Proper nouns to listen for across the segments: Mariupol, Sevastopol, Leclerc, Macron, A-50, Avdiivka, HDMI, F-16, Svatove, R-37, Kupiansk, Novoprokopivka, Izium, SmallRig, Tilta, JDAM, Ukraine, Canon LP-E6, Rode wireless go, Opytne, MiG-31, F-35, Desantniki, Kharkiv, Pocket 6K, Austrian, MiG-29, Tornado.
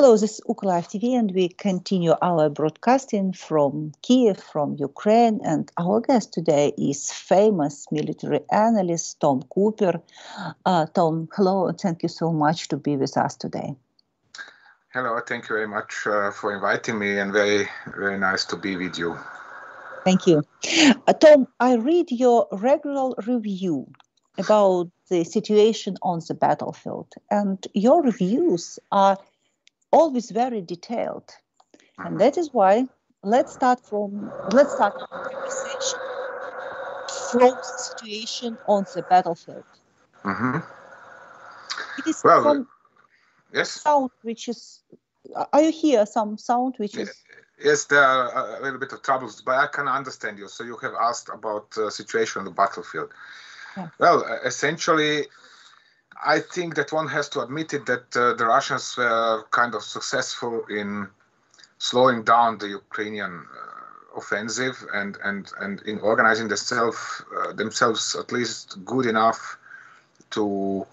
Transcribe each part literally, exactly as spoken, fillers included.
Hello, this is UKRLIFE T V, and we continue our broadcasting from Kiev, from Ukraine. And our guest today is famous military analyst Tom Cooper. Uh, Tom, hello, and thank you so much to be with us today. Hello, thank you very much uh, for inviting me, and very, very nice to be with you. Thank you. Uh, Tom, I read your regular review about the situation on the battlefield, and your reviews are always very detailed, and that is why let's start from let's start from the situation on the battlefield. Mm-hmm. It is well, some yes. sound which is. Are you here? Some sound which is. Yes, there are a little bit of troubles, but I can understand you. So you have asked about the uh, situation on the battlefield. Yeah. Well, essentially, I think that one has to admit it that uh, the Russians were kind of successful in slowing down the Ukrainian uh, offensive and, and, and in organizing themselves, uh, themselves at least good enough to,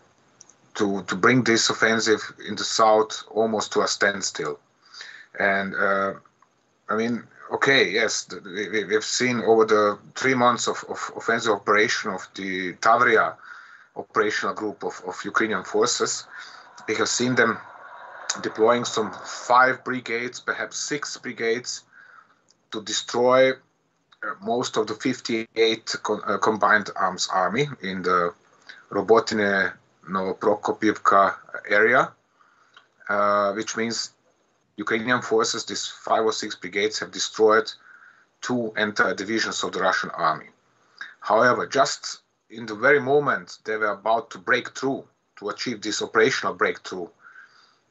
to, to bring this offensive in the south almost to a standstill. And uh, I mean, okay, yes, we, we've seen over the three months of, of offensive operation of the Tavria operational group of, of Ukrainian forces. We have seen them deploying some five brigades, perhaps six brigades, to destroy uh, most of the fifty-eight co uh, combined arms army in the Robotine, Novoprokopivka area, uh, which means Ukrainian forces, these five or six brigades, have destroyed two entire divisions of the Russian army. However, just in the very moment they were about to break through, to achieve this operational breakthrough,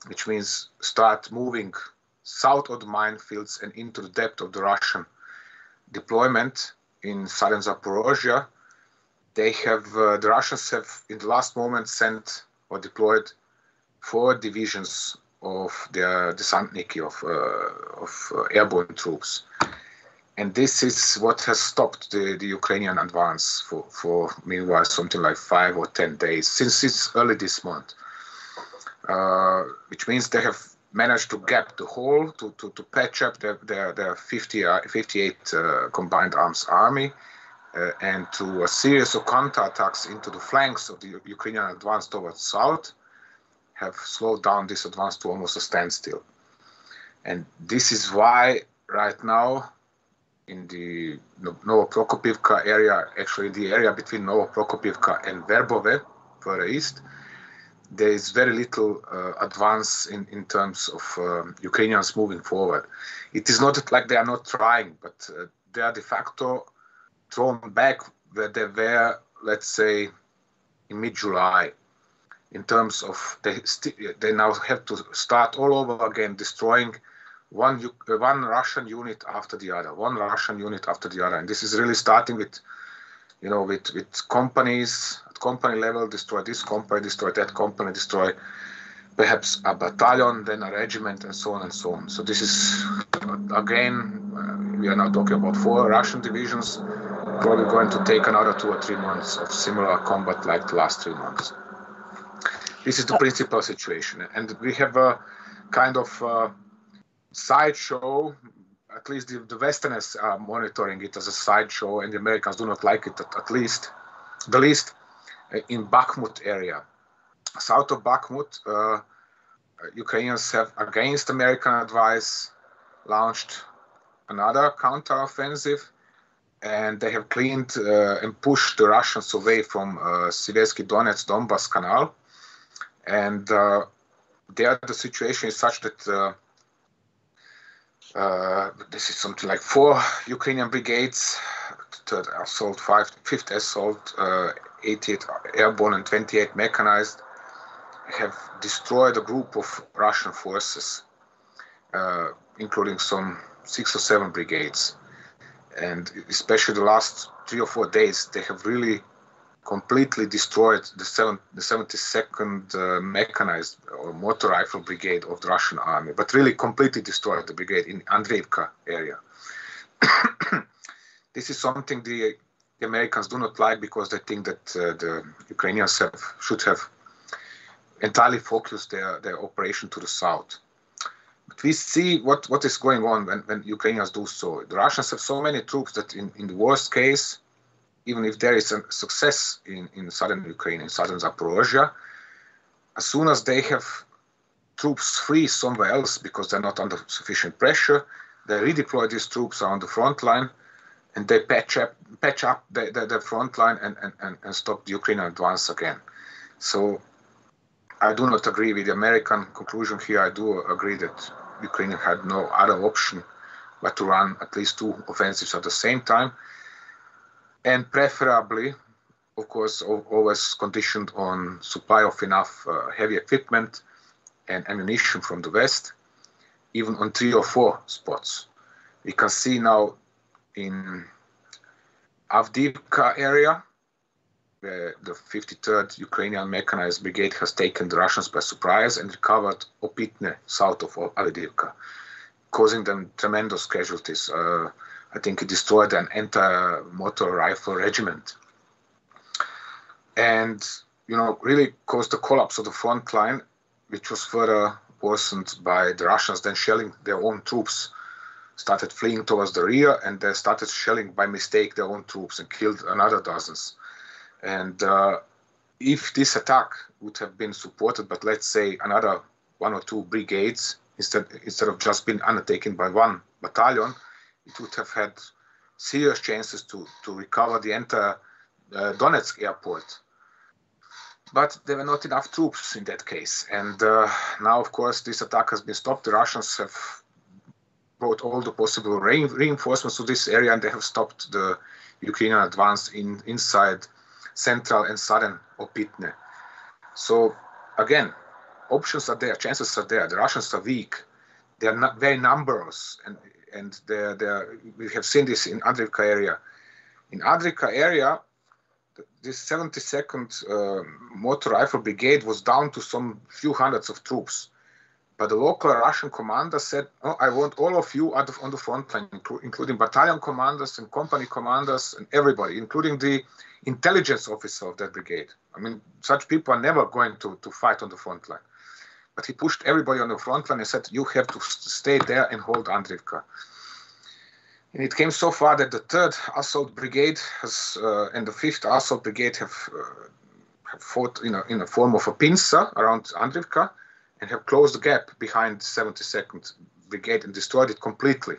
which means start moving south of the minefields and into the depth of the Russian deployment in southern Zaporozhye, they have, uh, the Russians have in the last moment sent or deployed four divisions of their Desantniki, of, uh, of uh, airborne troops. And this is what has stopped the, the Ukrainian advance for, for, meanwhile, something like five or ten days since it's early this month, uh, which means they have managed to gap the hole, to, to, to patch up their, their, their fifty, fifty-eight uh, combined arms army uh, and to a series of counterattacks into the flanks of the Ukrainian advance towards south have slowed down this advance to almost a standstill. And this is why right now, in the Novoprokopivka area, actually the area between Novoprokopivka and Verbove, further east, there is very little uh, advance in, in terms of um, Ukrainians moving forward. It is not like they are not trying, but uh, they are de facto thrown back where they were, let's say, in mid-July, in terms of they, they now have to start all over again, destroying One, one Russian unit after the other, one Russian unit after the other. And this is really starting with, you know, with, with companies, at company level, destroy this company, destroy that company, destroy perhaps a battalion, then a regiment, and so on and so on. So this is, again, uh, we are now talking about four Russian divisions, probably going to take another two or three months of similar combat like the last three months. This is the principal situation. And we have a kind of Uh, sideshow, at least the, the Westerners are monitoring it as a sideshow, and the Americans do not like it, at, at least, the least, uh, in Bakhmut area. South of Bakhmut, uh, Ukrainians have, against American advice, launched another counteroffensive, and they have cleaned uh, and pushed the Russians away from uh, Siversky Donetsk, Donbas Canal, and uh, there the situation is such that uh, Uh, this is something like four Ukrainian brigades, third assault, five, fifth assault, uh, eighty-eight airborne and twenty-eight mechanized, have destroyed a group of Russian forces, uh, including some six or seven brigades. And especially the last three or four days, they have really completely destroyed the, seven, the seventy-second uh, mechanized or motor rifle brigade of the Russian army, but really completely destroyed the brigade in Andriivka area. This is something the, the Americans do not like because they think that uh, the Ukrainians have, should have entirely focused their, their operation to the south. But we see what, what is going on when, when Ukrainians do so. The Russians have so many troops that in, in the worst case, even if there is a success in, in southern Ukraine, in southern Zaporozhye, as soon as they have troops free somewhere else because they're not under sufficient pressure, they redeploy these troops on the front line and they patch up, patch up the, the, the front line and, and, and stop the Ukrainian advance again. So I do not agree with the American conclusion here. I do agree that Ukraine had no other option but to run at least two offensives at the same time. And preferably, of course, always conditioned on supply of enough uh, heavy equipment and ammunition from the West, even on three or four spots. We can see now in Avdiivka area, where the fifty-third Ukrainian Mechanized Brigade has taken the Russians by surprise and recovered Opytne south of Avdiivka, causing them tremendous casualties. Uh, I think it destroyed an entire motor rifle regiment. And, you know, really caused the collapse of the front line, which was further worsened by the Russians then shelling their own troops, started fleeing towards the rear, and they started shelling by mistake their own troops and killed another dozens. And uh, if this attack would have been supported, but let's say another one or two brigades, instead, instead of just being undertaken by one battalion, it would have had serious chances to, to recover the entire uh, Donetsk airport. But there were not enough troops in that case. And uh, now, of course, this attack has been stopped. The Russians have brought all the possible re reinforcements to this area, and they have stopped the Ukrainian advance in, inside central and southern Opytne. So, again, options are there, chances are there. The Russians are weak. They are not very numerous. And, and they're, they're, we have seen this in Andriivka area. In Andriivka area, this seventy-second uh, Motor Rifle Brigade was down to some few hundreds of troops. But the local Russian commander said, oh, I want all of you out of, on the front line, including battalion commanders and company commanders and everybody, including the intelligence officer of that brigade. I mean, such people are never going to, to fight on the front line. But he pushed everybody on the front line and said, you have to stay there and hold Andriivka. And it came so far that the third Assault Brigade has, uh, and the fifth Assault Brigade have, uh, have fought in a, in a form of a pincer around Andriivka and have closed the gap behind the seventy-second Brigade and destroyed it completely.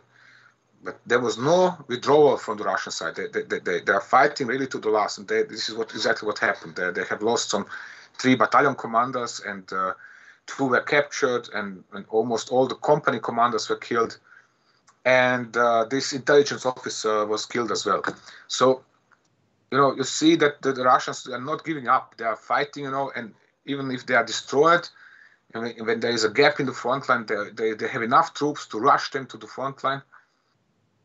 But there was no withdrawal from the Russian side. They, they, they, they are fighting really to the last, and they, this is what, exactly what happened. They, they have lost some three battalion commanders, and uh, two were captured, and, and almost all the company commanders were killed. And uh, this intelligence officer was killed as well. So, you know, you see that the, the Russians are not giving up. They are fighting, you know, and even if they are destroyed, I mean, when there is a gap in the front line, they, they, they have enough troops to rush them to the front line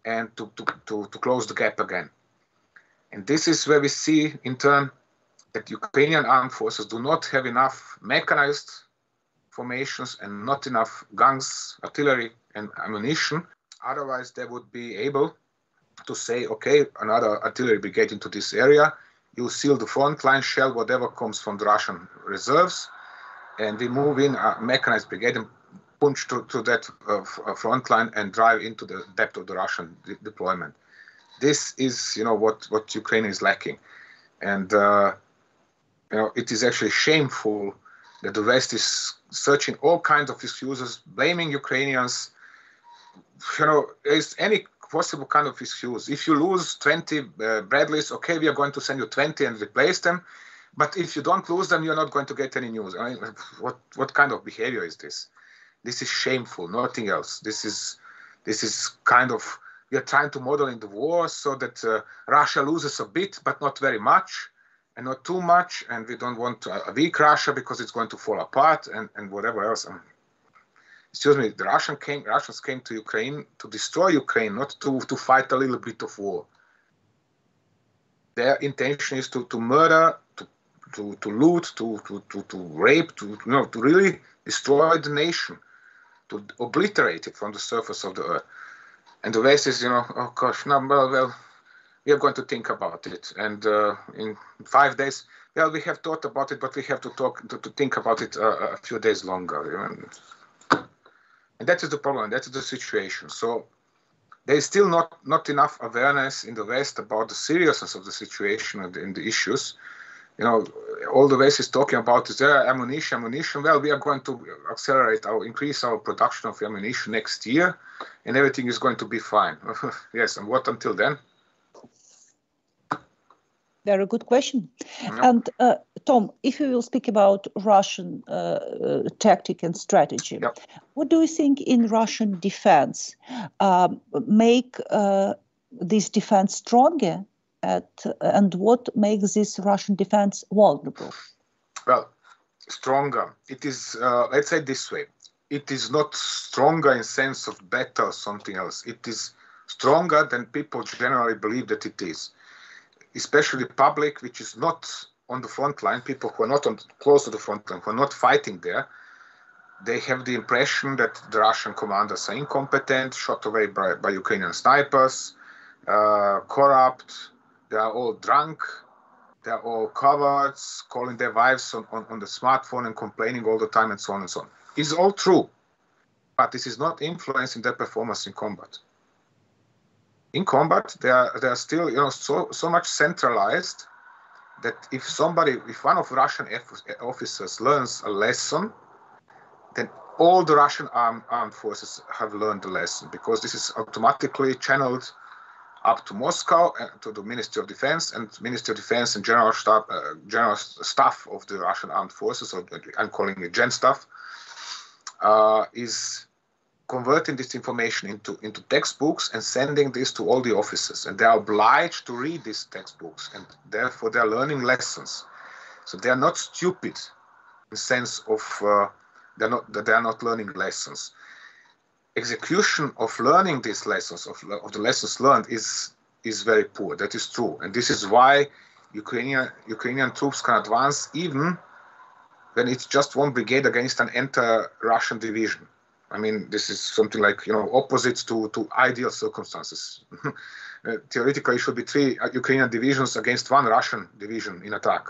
and to, to, to, to close the gap again. And this is where we see, in turn, that Ukrainian armed forces do not have enough mechanized formations and not enough guns, artillery, and ammunition. Otherwise, they would be able to say, okay, another artillery brigade into this area, you seal the front line, shell whatever comes from the Russian reserves, and we move in a mechanized brigade and punch to, to that uh, front line and drive into the depth of the Russian de deployment. This is, you know, what, what Ukraine is lacking. And, uh, you know, it is actually shameful that the West is searching all kinds of excuses, blaming Ukrainians. You know, there's any possible kind of excuse. If you lose twenty uh, Bradleys, okay, we are going to send you twenty and replace them. But if you don't lose them, you're not going to get any news. I mean, what what kind of behavior is this? This is shameful, nothing else. This is this is kind of, we are trying to model in the war so that uh, Russia loses a bit, but not very much and not too much. And we don't want a weak Russia because it's going to fall apart and, and whatever else. I mean, excuse me, the Russian came, Russians came to Ukraine to destroy Ukraine, not to, to fight a little bit of war. Their intention is to, to murder, to, to, to loot, to, to, to, to rape, to, you know, to really destroy the nation, to obliterate it from the surface of the earth. And the West is, you know, oh gosh, no, well, well we are going to think about it. And uh, in five days, well, we have thought about it, but we have to, talk, to, to think about it uh, a few days longer. You know? And that is the problem. That is the situation. So there is still not, not enough awareness in the West about the seriousness of the situation and, and the issues. You know, all the West is talking about is there ammunition, ammunition. Well, we are going to accelerate our, increase our production of ammunition next year, and everything is going to be fine. Yes, and what until then? Very good question. Mm-hmm. And uh, Tom, if we will speak about Russian uh, uh, tactic and strategy, yeah. What do you think in Russian defense um, make uh, this defense stronger at, uh, and what makes this Russian defense vulnerable? Well, stronger. It is, uh, let's say this way, it is not stronger in sense of better or something else. It is stronger than people generally believe that it is. Especially public, which is not on the front line, people who are not on, close to the front line, who are not fighting there, they have the impression that the Russian commanders are incompetent, shot away by, by Ukrainian snipers, uh, corrupt, they are all drunk, they are all cowards, calling their wives on, on, on the smartphone and complaining all the time and so on and so on. It's all true, but this is not influencing their performance in combat. In combat, they are, they are still, you know, so, so much centralized that if somebody, if one of Russian officers learns a lesson, then all the Russian armed, armed forces have learned the lesson, because this is automatically channeled up to Moscow, uh, to the Ministry of Defense, and Ministry of Defense and General Staff, uh, General Staff of the Russian armed forces, or I'm calling it Genstaff, uh, is converting this information into, into textbooks and sending this to all the officers. And they are obliged to read these textbooks, and therefore they're learning lessons. So they are not stupid in the sense of uh, they're not, that they are not learning lessons. Execution of learning these lessons, of, of the lessons learned, is, is very poor. That is true. And this is why Ukrainian, Ukrainian troops can advance even when it's just one brigade against an entire Russian division. I mean, this is something like, you know, opposites to, to ideal circumstances. Theoretically, it should be three Ukrainian divisions against one Russian division in attack.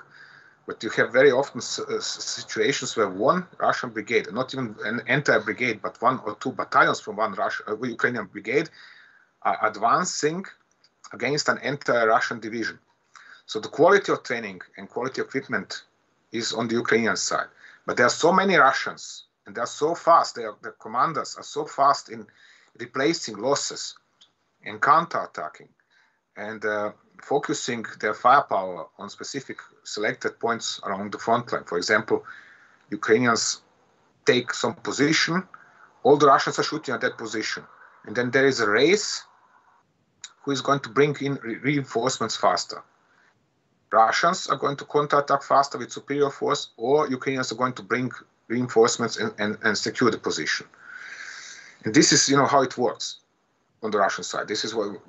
But you have very often uh, situations where one Russian brigade, not even an entire brigade, but one or two battalions from one Russian, uh, Ukrainian brigade are advancing against an entire Russian division. So the quality of training and quality of equipment is on the Ukrainian side. But there are so many Russians, and they are so fast, they are, the commanders are so fast in replacing losses and counter-attacking and uh, focusing their firepower on specific selected points around the front line. For example, Ukrainians take some position, all the Russians are shooting at that position. And then there is a race who is going to bring in re reinforcements faster. Russians are going to counter-attack faster with superior force, or Ukrainians are going to bring reinforcements and, and, and secure the position. And this is, you know, how it works on the Russian side. This is what,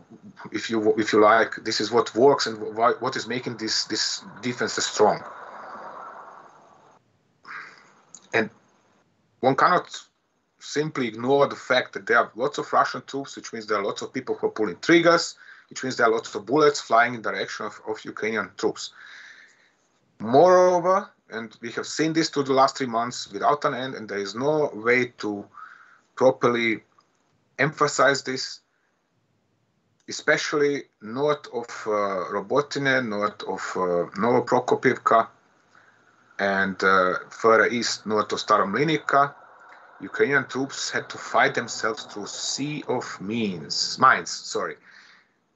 if you if you like, this is what works and why, what is making this this defense strong. And one cannot simply ignore the fact that there are lots of Russian troops, which means there are lots of people who are pulling triggers, which means there are lots of bullets flying in the direction of, of Ukrainian troops. Moreover, and we have seen this through the last three months without an end, and there is no way to properly emphasize this, especially north of uh, Robotine, north of uh, Novoprokopivka, and uh, further east, north of Staromlinika. Ukrainian troops had to fight themselves through sea of mines, mines, sorry,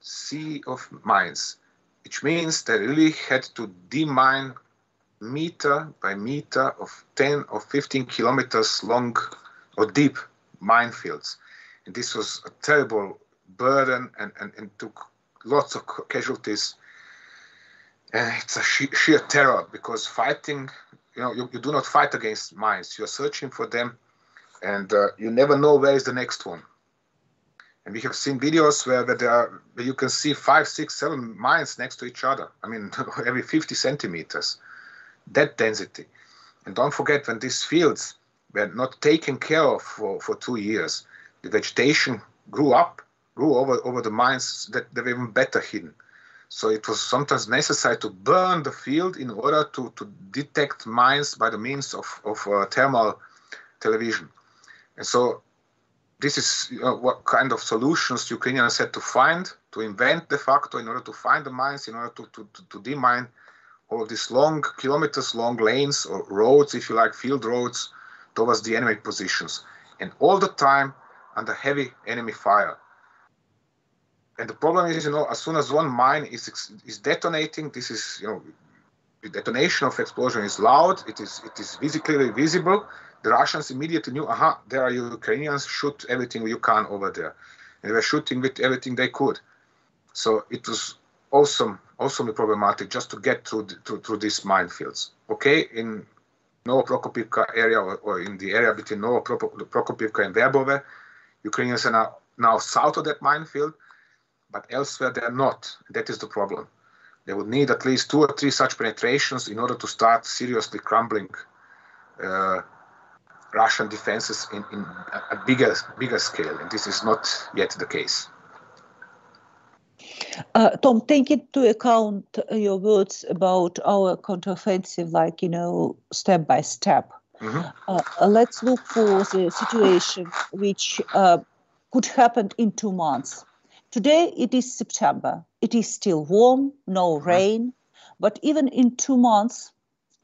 sea of mines, which means they really had to demine meter by meter of ten or fifteen kilometers long or deep minefields. And this was a terrible burden and, and, and took lots of casualties. And it's a sheer, sheer terror, because fighting, you know, you, you do not fight against mines. You're searching for them, and uh, you never know where is the next one. And we have seen videos where, where there are, where you can see five, six, seven mines next to each other. I mean, every fifty centimeters. That density. And don't forget, when these fields were not taken care of for, for two years, the vegetation grew up, grew over, over the mines, that they were even better hidden. So it was sometimes necessary to burn the field in order to, to detect mines by the means of, of uh, thermal television. And so this is uh, what kind of solutions Ukrainians had to find, to invent de facto, in order to find the mines, in order to, to, to, to demine all of these long kilometers, long lanes or roads, if you like, field roads towards the enemy positions. And all the time under heavy enemy fire. And the problem is, you know, as soon as one mine is, is detonating, this is, you know, the detonation of explosion is loud, it is, it is physically visible. The Russians immediately knew, aha, there are Ukrainians, shoot everything you can over there. And they were shooting with everything they could. So it was awesome, awesomely problematic just to get through, the, through, through these minefields. Okay, in Novoprokopivka area or, or in the area between Novoprokopivka and Verbove, Ukrainians are now, now south of that minefield, but elsewhere they are not. That is the problem. They would need at least two or three such penetrations in order to start seriously crumbling uh, Russian defenses in, in a bigger, bigger scale, and this is not yet the case. Uh, Tom, take into account your words about our counteroffensive, like, you know, step by step. Mm-hmm. uh, let's look for the situation which uh, could happen in two months. Today it is September. It is still warm, no rain, but even in two months,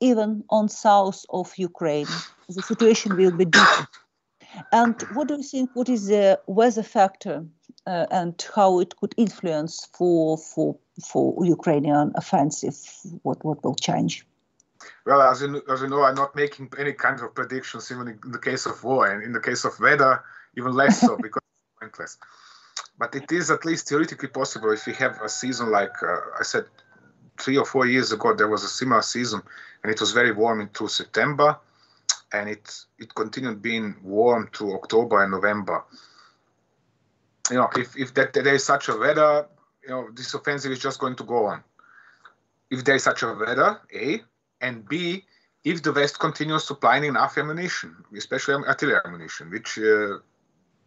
even on south of Ukraine, the situation will be different. And what do you think, what is the weather factor uh, and how it could influence for, for, for Ukrainian offensive? What, what will change? Well, as you, as you know, I'm not making any kind of predictions, even in the case of war, and in the case of weather, even less so, because it's pointless. But it is at least theoretically possible if you have a season like, uh, I said, three or four years ago, there was a similar season, and it was very warm through September, and it, it continued being warm through October and November. You know, if, if that, there is such a weather, you know, this offensive is just going to go on. If there is such a weather, A, and B, if the West continues supplying enough ammunition, especially artillery ammunition, which uh,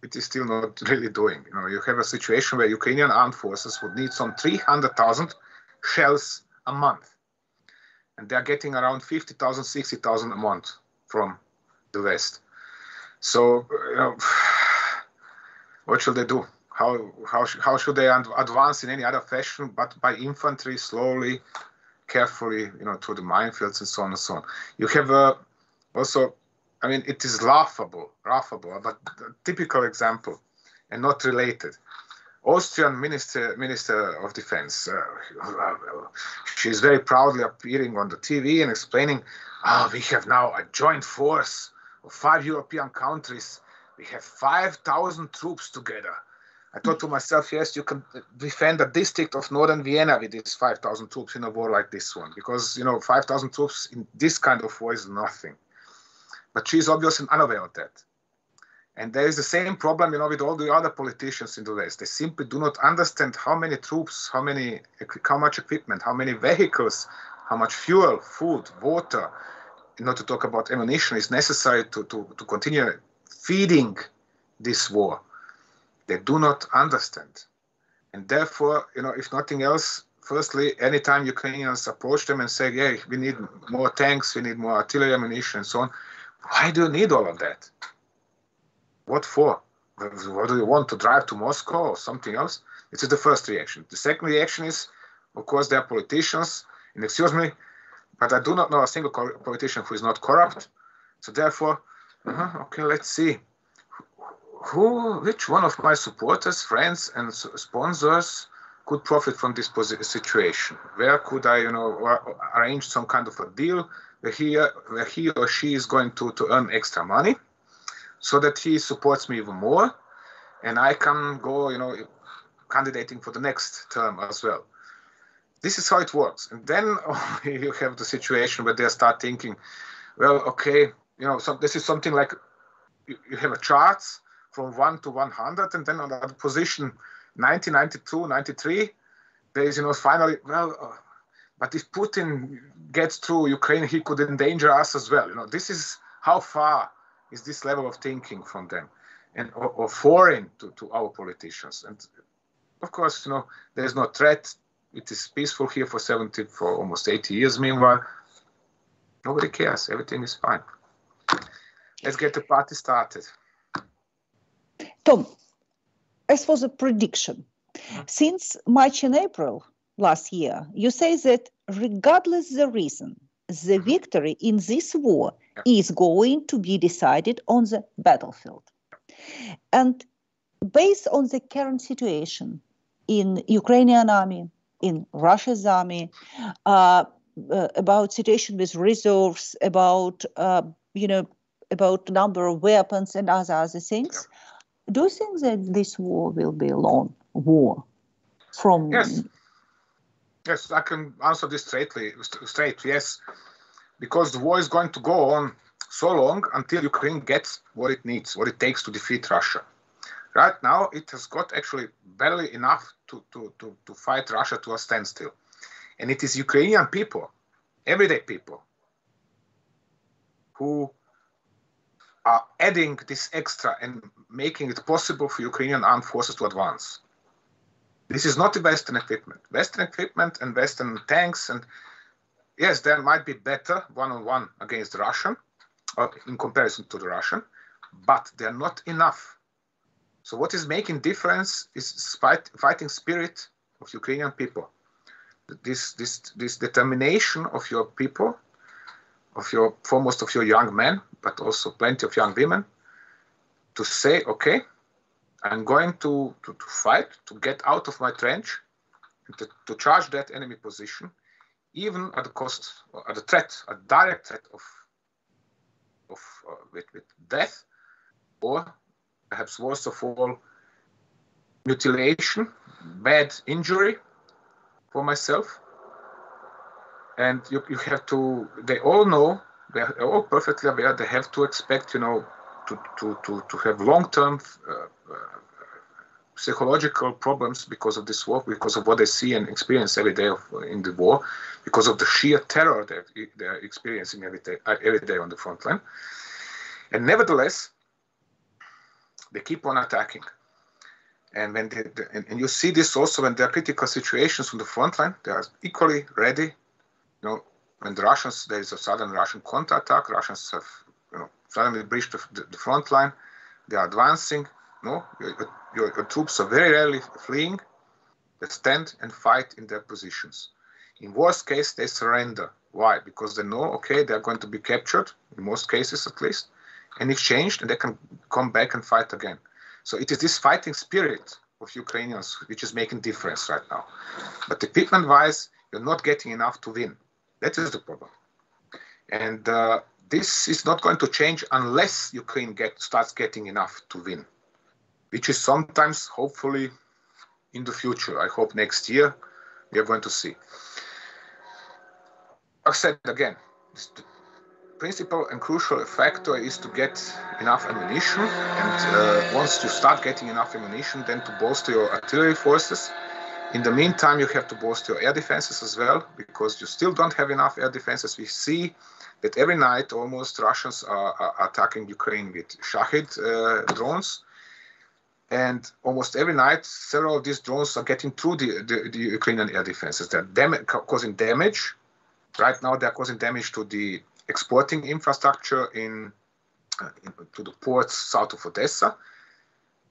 it is still not really doing. You know, you have a situation where Ukrainian armed forces would need some three hundred thousand shells a month. And they are getting around fifty thousand, sixty thousand a month from the West. So, you know, what should they do? How, how, how should they advance in any other fashion but by infantry, slowly, carefully, you know, through the minefields and so on and so on. You have uh, also, I mean, it is laughable, laughable, but a typical example and not related. Austrian Minister, Minister of Defense, uh, she is very proudly appearing on the T V and explaining, oh, we have now a joint force of five European countries. We have five thousand troops together. I thought to myself, yes, you can defend a district of northern Vienna with these five thousand troops in a war like this one, because, you know, five thousand troops in this kind of war is nothing. But she's obviously unaware of that. And there is the same problem, you know, with all the other politicians in the West. They simply do not understand how many troops, how many, how much equipment, how many vehicles, how much fuel, food, water, not to talk about ammunition, is necessary to, to, to continue feeding this war. They do not understand. And therefore, you know, if nothing else, firstly, anytime Ukrainians approach them and say, yeah, we need more tanks, we need more artillery ammunition and so on, why do you need all of that? What for? What do you want, to drive to Moscow or something else? This is the first reaction. The second reaction is, of course, they are politicians, and excuse me, but I do not know a single politician who is not corrupt. So therefore, uh-huh, okay, let's see. Who, which one of my supporters, friends, and sponsors could profit from this situation? Where could I, you know, arrange some kind of a deal where he, where he or she is going to, to earn extra money so that he supports me even more and I can go, you know, candidating for the next term as well? This is how it works. And then oh, you have the situation where they start thinking, well, okay, you know, so this is something like you, you have a chart from one to one hundred, and then on the position ninety, ninety-two, ninety-three, there is, you know, finally, well, uh, but if Putin gets through Ukraine, he could endanger us as well. You know, this is how far is this level of thinking from them and or, or foreign to, to our politicians. And of course, you know, there is no threat. It is peaceful here for seventy, for almost eighty years. Meanwhile, nobody cares. Everything is fine. Let's get the party started. Tom, as for the prediction, since March and April last year, you say that regardless the reason, the victory in this war is going to be decided on the battlefield. And based on the current situation in Ukrainian army, in Russia's army, uh, uh, about situation with reserves, about, uh, you know, about number of weapons and other, other things, do you think that this war will be a long war? From yes, yes, I can answer this straightly. Straight, yes, because the war is going to go on so long until Ukraine gets what it needs, what it takes to defeat Russia. Right now, it has got actually barely enough to to to, to fight Russia to a standstill, and it is Ukrainian people, everyday people, who are adding this extra and making it possible for Ukrainian armed forces to advance. This is not the Western equipment. Western equipment and Western tanks, and yes, they might be better one-on-one against Russian, or in comparison to the Russian, but they are not enough. So what is making difference is fight, fighting spirit of Ukrainian people. This, this, this determination of your people, of your foremost of your young men, but also plenty of young women, to say, okay, I'm going to, to, to fight, to get out of my trench, and to, to charge that enemy position, even at the cost, at the threat, a direct threat of, of uh, with, with death, or perhaps worst of all, mutilation, bad injury for myself. And you, you have to, they all know, they are all perfectly aware, they have to expect, you know, to, to, to, to have long-term uh, uh, psychological problems because of this war, because of what they see and experience every day of, uh, in the war, because of the sheer terror that they are experiencing every day, uh, every day on the front line. And nevertheless, they keep on attacking. And, when they, they, and, and you see this also when there are critical situations on the front line, they are equally ready. You know, when the Russians, there is a sudden Russian counterattack, Russians have, you know, suddenly breached the, the front line, they are advancing, no? Your, your, your troops are very rarely fleeing, they stand and fight in their positions. In worst case, they surrender. Why? Because they know, okay, they are going to be captured, in most cases at least, and exchanged, and they can come back and fight again. So it is this fighting spirit of Ukrainians which is making difference right now. But equipment-wise, you're not getting enough to win. That is the problem. And uh, this is not going to change unless Ukraine get, starts getting enough to win, which is sometimes, hopefully, in the future. I hope next year we are going to see. I've said again, the principal and crucial factor is to get enough ammunition. And uh, once you start getting enough ammunition, then to bolster your artillery forces. In the meantime, you have to bolster your air defenses as well, because you still don't have enough air defenses. We see that every night almost Russians are, are attacking Ukraine with Shahid uh, drones. And almost every night, several of these drones are getting through the, the, the Ukrainian air defenses. They're dam- causing damage. Right now, they're causing damage to the exporting infrastructure in, uh, in to the ports south of Odessa.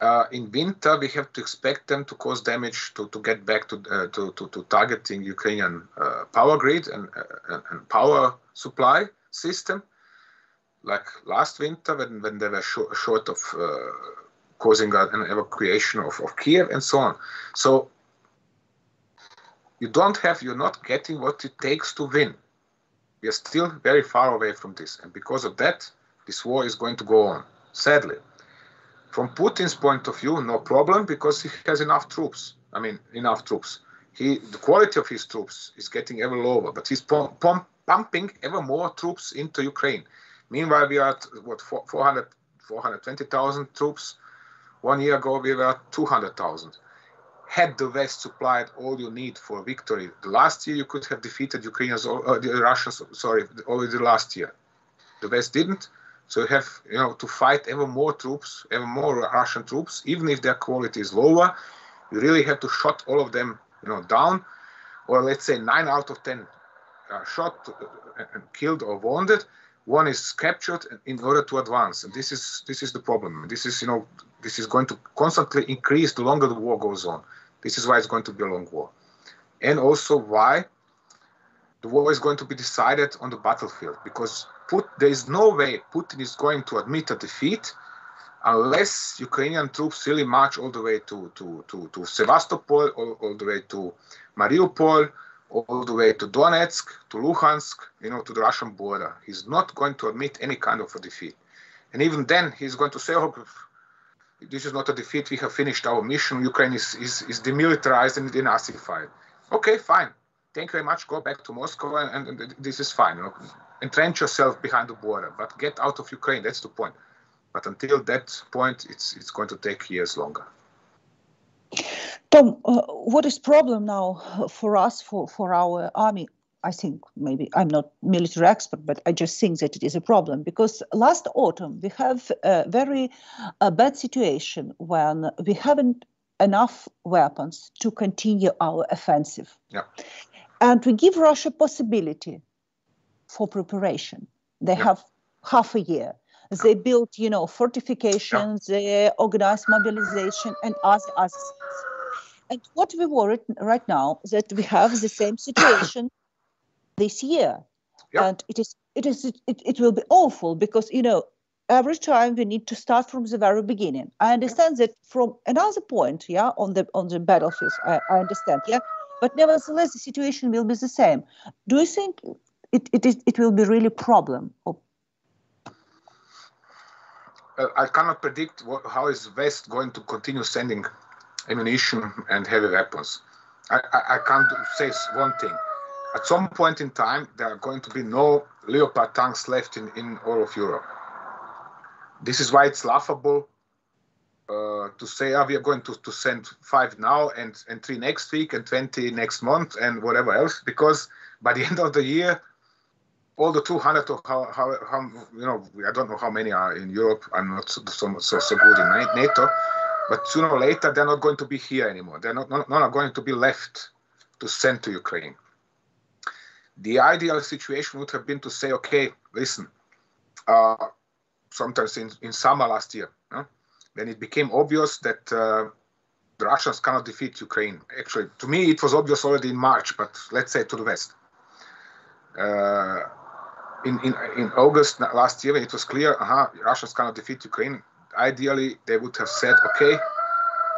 Uh, in winter, we have to expect them to cause damage to, to get back to, uh, to, to, to targeting Ukrainian uh, power grid and, uh, and power supply system, like last winter when, when they were sh- short of uh, causing an evacuation of, of Kiev and so on. So you don't have, you're not getting what it takes to win. We are still very far away from this. And because of that, this war is going to go on, sadly. From Putin's point of view, no problem, because he has enough troops. I mean, enough troops. He, the quality of his troops is getting ever lower, but he's pom- pom- pumping ever more troops into Ukraine. Meanwhile, we are at, what, four hundred, four hundred twenty thousand troops. One year ago, we were at two hundred thousand. Had the West supplied all you need for victory, the last year you could have defeated Ukrainians, or, uh, the Russians, sorry, already last year. The West didn't. So you have, you know, to fight ever more troops, ever more Russian troops, even if their quality is lower. You really have to shot all of them, you know, down, or let's say nine out of ten uh, shot and killed or wounded, one is captured in order to advance, and this is this is the problem. This is you know this is going to constantly increase the longer the war goes on. This is why it's going to be a long war, and also why the war is going to be decided on the battlefield, because Put, there is no way Putin is going to admit a defeat unless Ukrainian troops really march all the way to, to, to, to Sevastopol, all, all the way to Mariupol, all the way to Donetsk, to Luhansk, you know, to the Russian border. He's not going to admit any kind of a defeat. And even then, he's going to say, oh, this is not a defeat, we have finished our mission, Ukraine is, is, is demilitarized and denazified. Okay, fine. Thank you very much, go back to Moscow, and, and, and this is fine. You know, entrench yourself behind the border, but get out of Ukraine, that's the point. But until that point, it's, it's going to take years longer. Tom, uh, what is problem now for us, for, for our army? I think maybe, I'm not military expert, but I just think that it is a problem, because last autumn we have a very a bad situation when we haven't enough weapons to continue our offensive. Yeah. And we give Russia possibility for preparation. They yeah. have half a year. Yeah. They built, you know, fortifications, yeah. they organized mobilization and other other things. And what we worried right now is that we have the same situation this year. Yeah. And it is, it is, it, it will be awful, because, you know, every time we need to start from the very beginning. I understand that from another point, yeah, on the on the battlefield, I, I understand, yeah. But nevertheless, the situation will be the same. Do you think it it is it will be really a problem? Or... Uh, I cannot predict what, how is West going to continue sending ammunition and heavy weapons. I, I, I can't say one thing. At some point in time, there are going to be no Leopard tanks left in, in all of Europe. This is why it's laughable uh, to say, oh, we are going to, to send five now and, and three next week and twenty next month and whatever else, because by the end of the year, all the two hundred or how, how, how you know, I don't know how many are in Europe. I'm not so, so, so good in NATO, but sooner or later, they're not going to be here anymore. They're not, not, not going to be left to send to Ukraine. The ideal situation would have been to say, okay, listen, uh, sometimes in, in summer last year, huh? Then it became obvious that uh, the Russians cannot defeat Ukraine. Actually, to me, it was obvious already in March, but let's say to the West. Uh, in, in, in August last year, it was clear, uh-huh, Russians cannot defeat Ukraine. Ideally, they would have said, okay,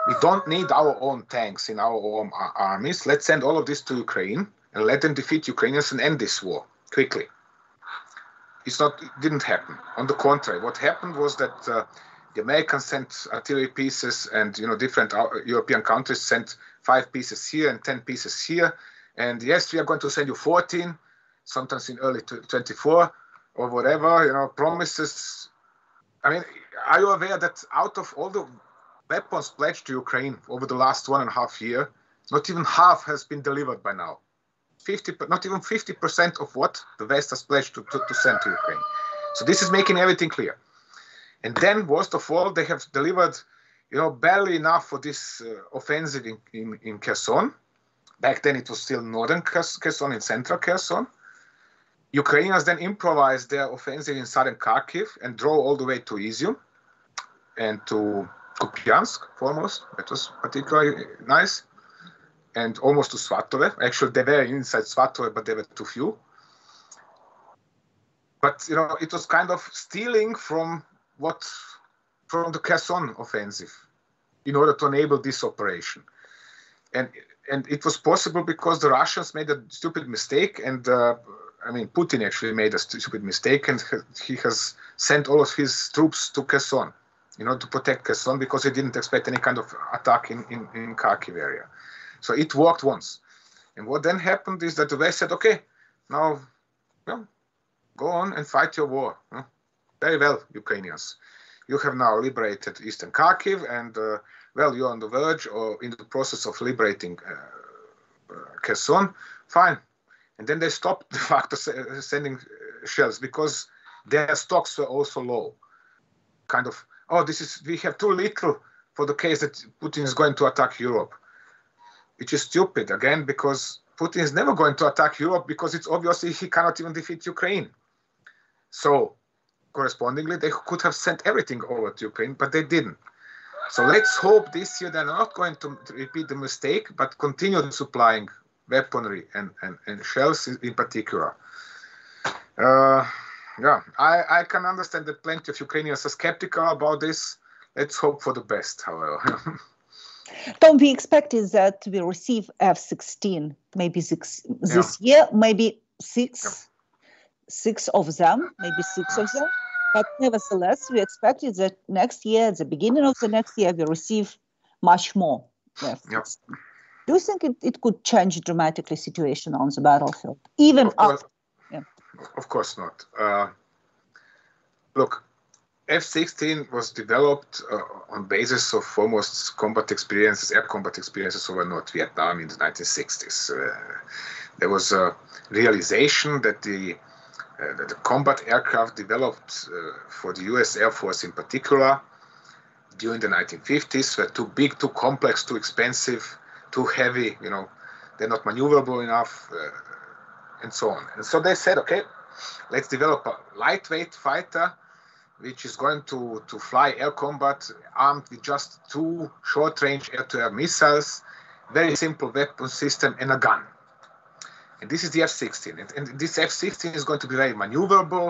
we don't need our own tanks in our own armies. Let's send all of this to Ukraine and let them defeat Ukrainians and end this war quickly. It's not, it didn't happen. On the contrary, what happened was that uh, the Americans sent artillery pieces, and you know, different European countries sent five pieces here and ten pieces here. And yes, we are going to send you fourteen, sometimes in early twenty-four or whatever. You know, promises. I mean, are you aware that out of all the weapons pledged to Ukraine over the last one and a half year, not even half has been delivered by now? fifty, not even fifty percent of what the West has pledged to, to, to send to Ukraine. So this is making everything clear. And then, worst of all, they have delivered, you know, barely enough for this uh, offensive in, in, in Kherson. Back then it was still northern Kherson, in central Kherson. Ukrainians then improvised their offensive in southern Kharkiv and drove all the way to Izium and to Kupiansk, foremost. That was particularly nice. And almost to Svatove. Actually, they were inside Svatove, but they were too few. But, you know, it was kind of stealing from what, from the Kherson offensive in order to enable this operation. And, and it was possible because the Russians made a stupid mistake, and, uh, I mean, Putin actually made a stupid mistake, and he has sent all of his troops to Kherson, you know, to protect Kherson, because he didn't expect any kind of attack in, in, in Kharkiv area. So it worked once. And what then happened is that the West said, okay, now yeah, go on and fight your war. Huh? Very well, Ukrainians. You have now liberated eastern Kharkiv, and uh, well, you're on the verge or in the process of liberating uh, uh, Kherson. Fine. And then they stopped de facto sending shells because their stocks were also low. Kind of, oh, this is, we have too little for the case that Putin is going to attack Europe. Which is stupid, again, because Putin is never going to attack Europe, because it's obviously he cannot even defeat Ukraine. So correspondingly, they could have sent everything over to Ukraine, but they didn't. So let's hope this year they're not going to repeat the mistake, but continue supplying weaponry and, and, and shells in particular. Uh, yeah, I, I can understand that plenty of Ukrainians are skeptical about this. Let's hope for the best, however. Tom, we expect is that we receive F sixteen, maybe six this yeah. year, maybe six, yeah. six of them, maybe six of them. But nevertheless, we expected that next year, at the beginning of the next year, we receive much more. Yep. Do you think it, it could change dramatically the situation on the battlefield? Even of course, after? Yeah. Of course not. Uh, look, F sixteen was developed uh, on basis of almost combat experiences, air combat experiences over North Vietnam in the nineteen sixties. Uh, there was a realization that the Uh, the combat aircraft developed uh, for the U S Air Force in particular during the nineteen fifties were too big, too complex, too expensive, too heavy, you know, they're not maneuverable enough, uh, and so on. And so they said, okay, let's develop a lightweight fighter which is going to, to fly air combat armed with just two short-range air-to-air missiles, very simple weapon system and a gun. And this is the F sixteen, and, and this F sixteen is going to be very maneuverable,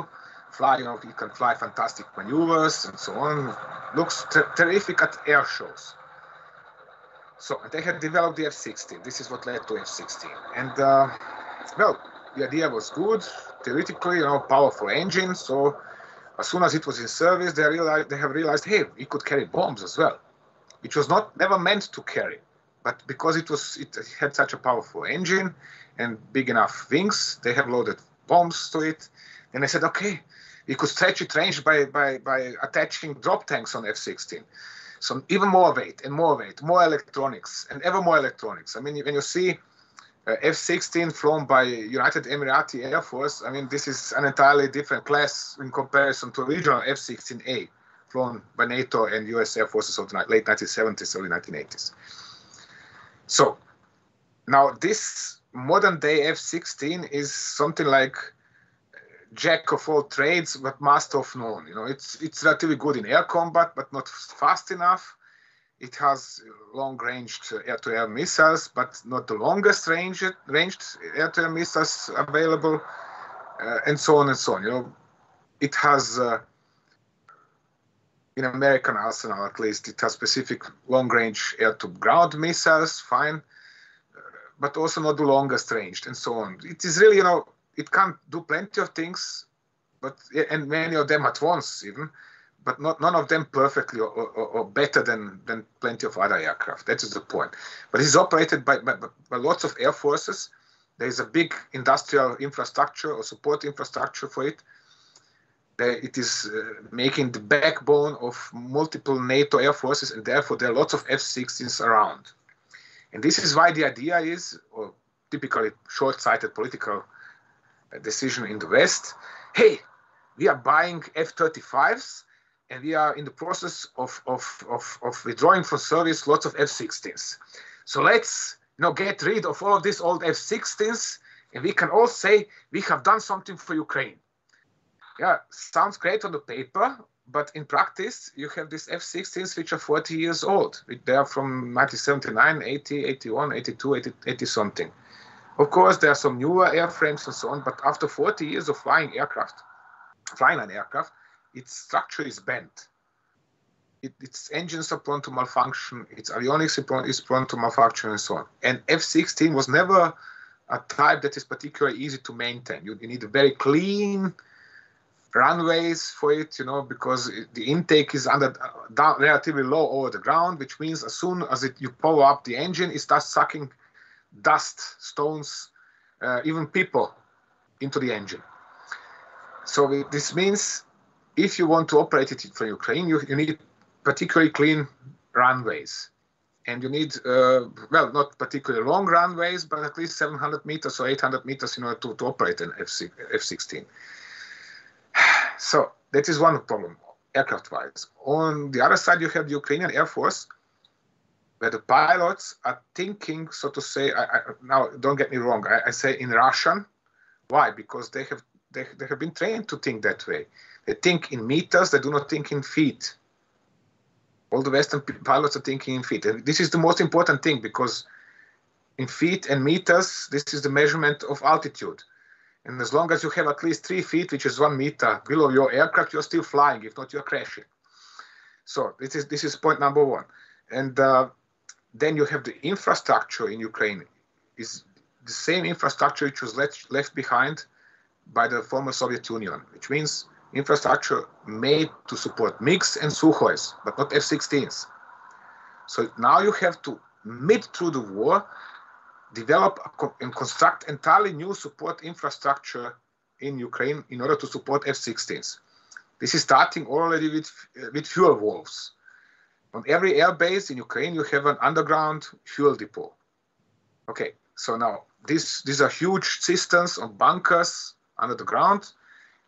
fly, you know, you can fly fantastic maneuvers and so on, looks ter terrific at air shows. So they had developed the F sixteen, this is what led to F sixteen. And, uh, well, the idea was good, theoretically, you know, powerful engine, so as soon as it was in service, they realized, they have realized, hey, it could carry bombs as well, which was not never meant to carry. But because it was, it had such a powerful engine and big enough wings, they have loaded bombs to it. And I said, okay, we could stretch it range by, by, by attaching drop tanks on F sixteen. So even more weight and more weight, more electronics and ever more electronics. I mean, when you see uh, F sixteen flown by United Emirati Air Force, I mean, this is an entirely different class in comparison to original F sixteen A flown by NATO and U S Air Forces of the late nineteen seventies, early nineteen eighties. So now this modern day F sixteen is something like jack of all trades, but master of none. You know, it's, it's relatively good in air combat, but not fast enough. It has long ranged air to air missiles, but not the longest range, ranged air to air missiles available, uh, and so on and so on. You know, it has, uh, in American arsenal, at least, it has specific long-range air-to-ground missiles, fine, but also not the longest range, and so on. It is really, you know, it can do plenty of things, but and many of them at once, even, but not none of them perfectly or, or, or better than than plenty of other aircraft. That is the point. But it's operated by, by by lots of air forces. There is a big industrial infrastructure or support infrastructure for it. It is uh, making the backbone of multiple NATO air forces, and therefore there are lots of F sixteens around. And this is why the idea is, or typically short-sighted political decision in the West, hey, we are buying F thirty-fives, and we are in the process of, of, of, of withdrawing from service lots of F sixteens. So let's you know, get rid of all of these old F sixteens, and we can all say we have done something for Ukraine. Yeah, sounds great on the paper, but in practice, you have these F sixteens which are forty years old. They are from nineteen seventy-nine, eighty, eighty-one, eighty-two, eighty, eighty something. Of course, there are some newer airframes and so on, but after forty years of flying aircraft, flying an aircraft, its structure is bent. It, its engines are prone to malfunction, its avionics is prone, is prone to malfunction and so on. And F sixteen was never a type that is particularly easy to maintain. You, you need a very clean runways for it, you know, because it, the intake is under uh, down, relatively low over the ground, which means as soon as it, you power up the engine, it starts sucking dust, stones, uh, even people into the engine. So it, this means if you want to operate it from Ukraine, you, you need particularly clean runways. And you need, uh, well, not particularly long runways, but at least seven hundred meters or eight hundred meters in order to, to operate an F sixteen. So that is one problem, aircraft-wise. On the other side, you have the Ukrainian Air Force, where the pilots are thinking, so to say, I, I, now don't get me wrong, I, I say in Russian. Why? Because they have they, they have been trained to think that way. They think in meters, they do not think in feet. All the Western pilots are thinking in feet. And this is the most important thing, because in feet and meters, this is the measurement of altitude. And as long as you have at least three feet, which is one meter below your aircraft, you're still flying. If not, you're crashing. So this is, this is point number one. And uh, then you have the infrastructure in Ukraine. It's the same infrastructure which was left, left behind by the former Soviet Union, which means infrastructure made to support MiGs and Sukhois, but not F sixteens. So now you have to, mid through the war, develop and construct entirely new support infrastructure in Ukraine in order to support F sixteens. This is starting already with, with fuel valves. On every airbase in Ukraine, you have an underground fuel depot. Okay, so now this, these are huge cisterns or bunkers under the ground.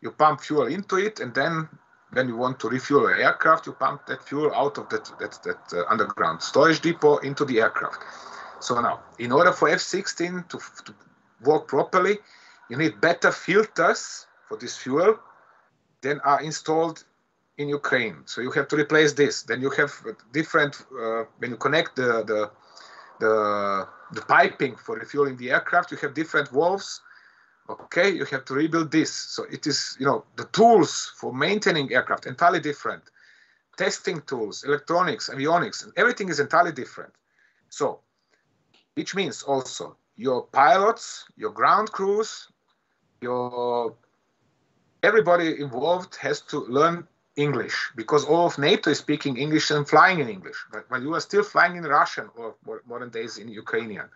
You pump fuel into it, and then when you want to refuel an aircraft, you pump that fuel out of that, that, that uh, underground storage depot into the aircraft. So now, in order for F sixteen to, to work properly, you need better filters for this fuel than are installed in Ukraine. So you have to replace this. Then you have different, uh, when you connect the, the, the, the piping for refueling the aircraft, you have different valves. Okay, you have to rebuild this. So it is, you know, the tools for maintaining aircraft, entirely different. Testing tools, electronics, avionics, everything is entirely different. So, which means also your pilots, your ground crews, your, everybody involved has to learn English, because all of NATO is speaking English and flying in English. But when you are still flying in Russian or modern days in Ukrainian,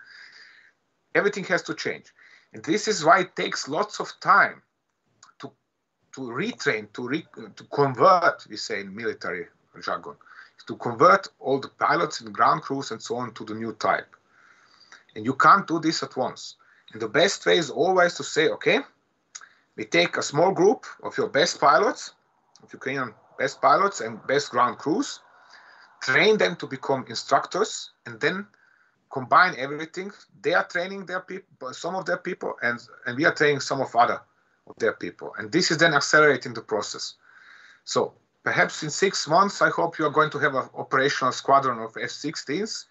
everything has to change. And this is why it takes lots of time to, to retrain, to, re, to convert, we say in military jargon, to convert all the pilots and ground crews and so on to the new type. And you can't do this at once. And the best way is always to say, okay, we take a small group of your best pilots, of Ukrainian best pilots and best ground crews, train them to become instructors, and then combine everything. They are training their people, some of their people, and, and we are training some of other of their people. And this is then accelerating the process. So perhaps in six months, I hope you are going to have an operational squadron of F sixteens.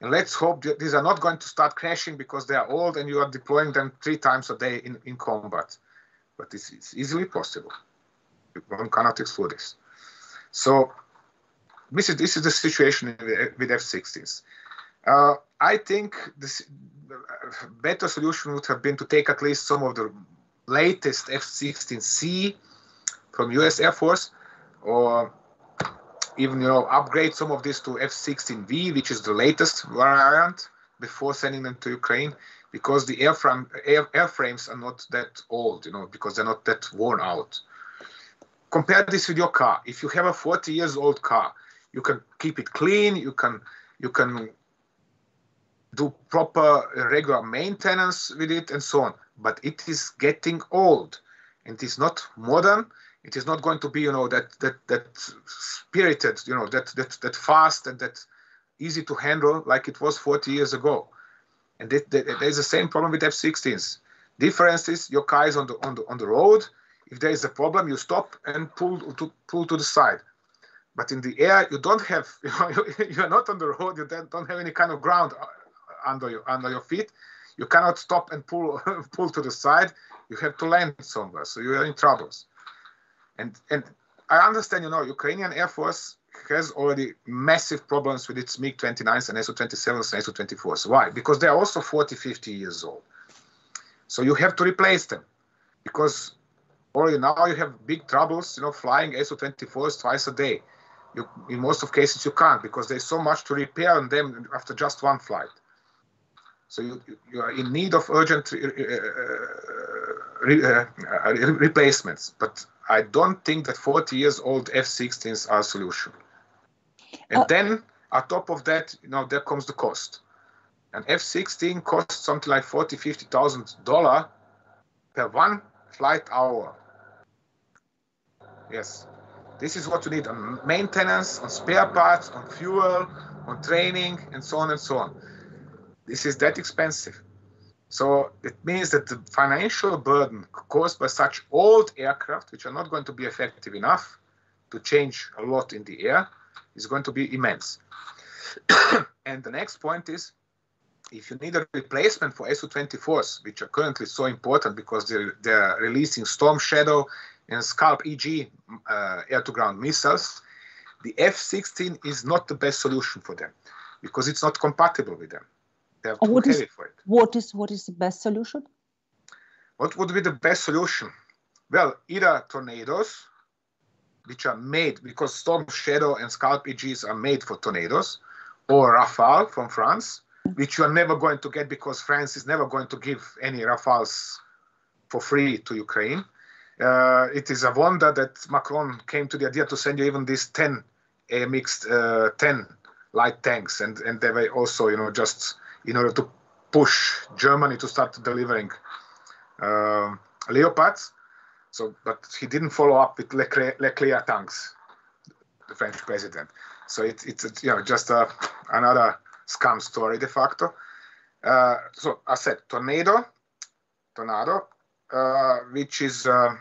And let's hope that these are not going to start crashing because they are old and you are deploying them three times a day in, in combat. But this is easily possible. One cannot exclude this. So this is, this is the situation with F sixteens. Uh, I think this better solution would have been to take at least some of the latest F sixteen C from U S Air Force, or even, you know, upgrade some of this to F sixteen V, which is the latest variant, before sending them to Ukraine, because the airframe, air, airframes are not that old, you know, because they're not that worn out. Compare this with your car. If you have a forty years old car, you can keep it clean, you can, you can do proper regular maintenance with it and so on. But it is getting old, and it is not modern. It is not going to be, you know, that that that spirited, you know, that that that fast and that easy to handle like it was forty years ago. And that, that, there's the same problem with F sixteens. Difference is your car is on the on the on the road. If there is a problem, you stop and pull to pull to the side. But in the air, you don't have, you know, you are not on the road. You don't have any kind of ground under your under your feet. You cannot stop and pull pull to the side. You have to land somewhere, so you are in troubles. And and I understand, you know, Ukrainian Air Force has already massive problems with its MiG twenty-nines and S U twenty-sevens and S U twenty-fours. Why? Because they are also forty, fifty years old. So you have to replace them, because already now you have big troubles, you know, flying S U twenty-fours twice a day. You, in most of cases, you can't, because there's so much to repair on them after just one flight. So you, you are in need of urgent uh, re, uh, replacements. But I don't think that forty years old F sixteens are a solution. And uh, then on top of that, you know, there comes the cost. An F sixteen costs something like forty, fifty thousand dollars per one flight hour. Yes, this is what you need on maintenance, on spare parts, on fuel, on training, and so on and so on. This is that expensive. So it means that the financial burden caused by such old aircraft, which are not going to be effective enough to change a lot in the air, is going to be immense. And the next point is, if you need a replacement for S U twenty-fours, which are currently so important because they're, they're releasing Storm Shadow and Scalp E G uh, air-to-ground missiles, the F sixteen is not the best solution for them because it's not compatible with them. They are too what heavy is, for it. What is, what is the best solution? What would be the best solution? Well, either Tornadoes, which are made, because Storm Shadow and Scalp E Gs are made for Tornadoes, or Rafale from France, which you are never going to get because France is never going to give any Rafales for free to Ukraine. Uh, it is a wonder that Macron came to the idea to send you even these ten uh, mixed uh, ten light tanks, and and they were also, you know, just in order to push Germany to start delivering uh, Leopards. So, but he didn't follow up with Leclerc tanks, the French president. So it, it's you know just a, another scam story de facto. Uh, so I said tornado, tornado, uh, which is uh,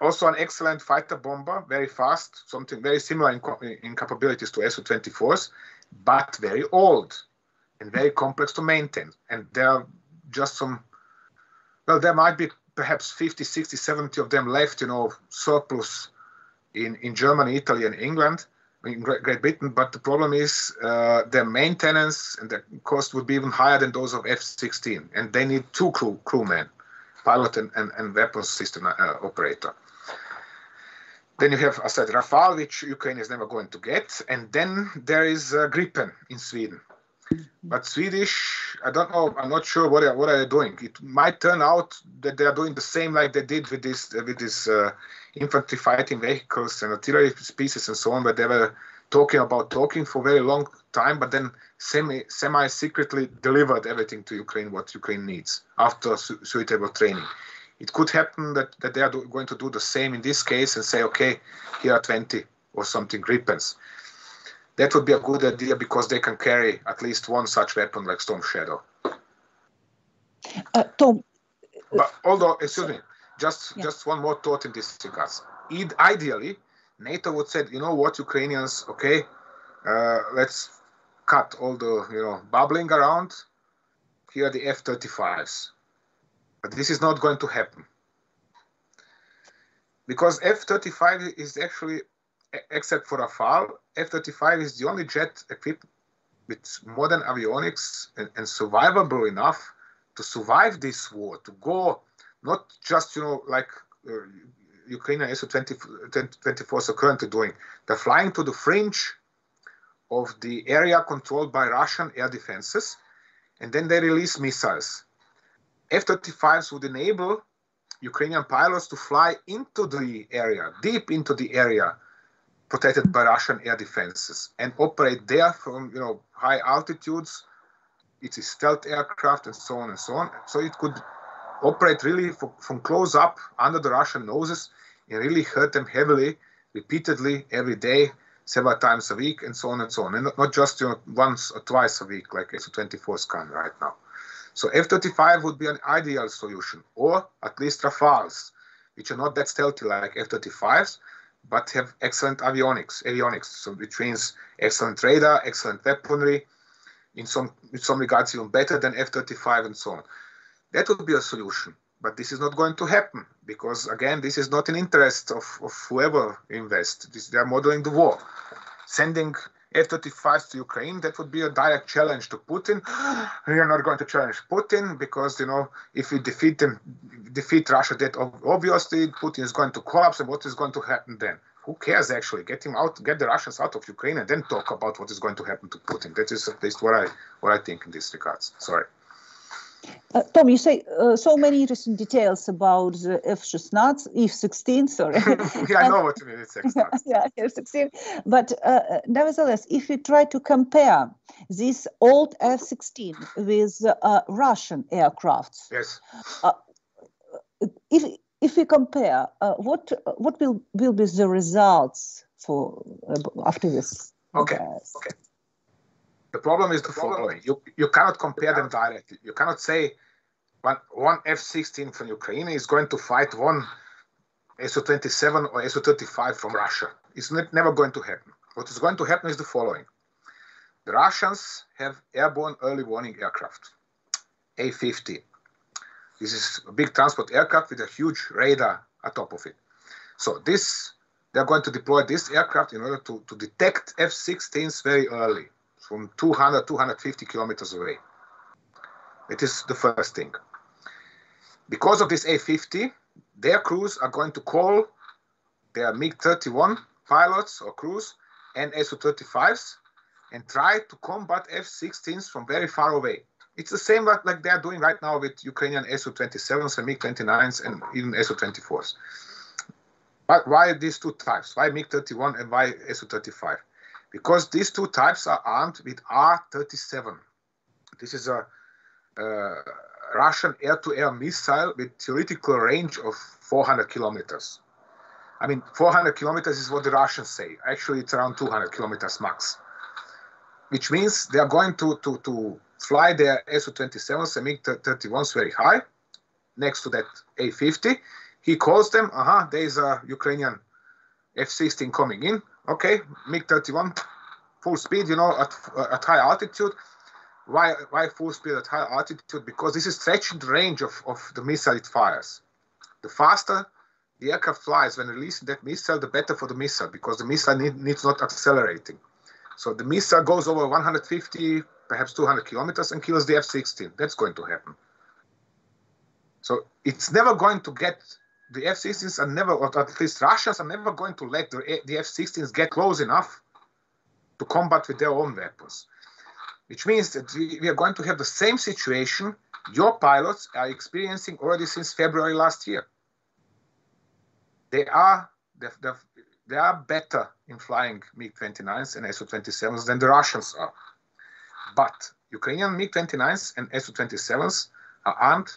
also an excellent fighter bomber, very fast, something very similar in, in capabilities to S U twenty-fours, but very old and very complex to maintain. And there are just some, well, there might be perhaps fifty, sixty, seventy of them left, you know, surplus in, in Germany, Italy, and England, in Great Britain. But the problem is uh, their maintenance and the cost would be even higher than those of F sixteen. And they need two crew, crewmen, pilot and, and, and weapons system uh, operator. Then you have, I said, Rafale, which Ukraine is never going to get. And then there is uh, Gripen in Sweden. But Swedish, I don't know, I'm not sure what, what are they doing. It might turn out that they are doing the same like they did with this, with this uh, infantry fighting vehicles and artillery pieces and so on, where they were talking about talking for a very long time, but then semi, semi-secretly delivered everything to Ukraine, what Ukraine needs, after su suitable training. It could happen that, that they are do, going to do the same in this case and say, okay, here are twenty or something Gripens. That would be a good idea because they can carry at least one such weapon like Storm Shadow. Uh, Tom, but although, excuse me, just yeah. just one more thought in this regard. Ideally, NATO would say, you know what, Ukrainians, okay, uh, let's cut all the you know bubbling around. Here are the F thirty-fives, but this is not going to happen because F thirty-five is actually, except for Rafale, F thirty-five is the only jet equipped with modern avionics and, and survivable enough to survive this war, to go not just, you know, like uh, Ukraine and S U twenty-fours are currently doing. They're flying to the fringe of the area controlled by Russian air defenses, and then they release missiles. F thirty-fives would enable Ukrainian pilots to fly into the area, deep into the area, protected by Russian air defenses, and operate there from, you know, high altitudes. It is stealth aircraft and so on and so on. So it could operate really from, from close up under the Russian noses and really hurt them heavily, repeatedly, every day, several times a week, and so on and so on. And not just, you know, once or twice a week like S U twenty-fours can right now. So F thirty-five would be an ideal solution, or at least Rafales, which are not that stealthy like F thirty-fives, but have excellent avionics, avionics, so which means excellent radar, excellent weaponry, in some, in some regards even better than F thirty-five and so on. That would be a solution, but this is not going to happen because, again, this is not in interest of, of whoever invests. They are modeling the war. Sending F thirty-fives to Ukraine, that would be a direct challenge to Putin. We are not going to challenge Putin because, you know, if we defeat them, defeat Russia, that obviously Putin is going to collapse, and what is going to happen then? Who cares, actually? Get him out, get the Russians out of Ukraine, and then talk about what is going to happen to Putin. That is at least what I what I think in this regards. Sorry. Uh, Tom, you say uh, so many interesting details about the F sixteen, sorry. Yeah, I know what you mean, it's F sixteen. Yeah, F sixteen. But uh, nevertheless, if you try to compare this old F sixteen with uh, Russian aircraft, yes. Uh, if if we compare, uh, what what will will be the results for uh, after this? Okay. Uh, okay. The problem is the following. You, you cannot compare them directly. You cannot say one, one F sixteen from Ukraine is going to fight one S U twenty-seven or S U thirty-five from Russia. It's not, never going to happen. What is going to happen is the following. The Russians have airborne early warning aircraft, A fifty. This is a big transport aircraft with a huge radar atop of it. So this, they're going to deploy this aircraft in order to, to detect F sixteens very early, from two hundred, two hundred fifty kilometers away. It is the first thing. Because of this A fifty, their crews are going to call their MiG thirty-one pilots or crews and S U thirty-fives and try to combat F sixteens from very far away. It's the same like they are doing right now with Ukrainian S U twenty-sevens and MiG twenty-nines and even S U twenty-fours. But why these two types? Why MiG thirty-one and why S U thirty-five? Because these two types are armed with R thirty-seven. This is a uh, Russian air-to-air missile with theoretical range of four hundred kilometers. I mean, four hundred kilometers is what the Russians say. Actually, it's around two hundred kilometers max, which means they are going to, to, to fly their S U twenty-sevens and MiG thirty-ones very high next to that A fifty. He calls them, uh-huh, there is a Ukrainian F sixteen coming in. Okay, MiG thirty-one, full speed, you know, at, at high altitude. Why, why full speed at high altitude? Because this is stretching the range of, of the missile it fires. The faster the aircraft flies when releasing that missile, the better for the missile, because the missile need, needs not accelerating. So the missile goes over one hundred fifty, perhaps two hundred kilometers and kills the F sixteen. That's going to happen. So it's never going to get... The F sixteens are never, or at least Russians are never going to let the, the F sixteens get close enough to combat with their own weapons. Which means that we, we are going to have the same situation your pilots are experiencing already since February last year. They are, they are better in flying MiG twenty-nines and S U twenty-sevens than the Russians are. But Ukrainian MiG twenty-nines and S U twenty-sevens are armed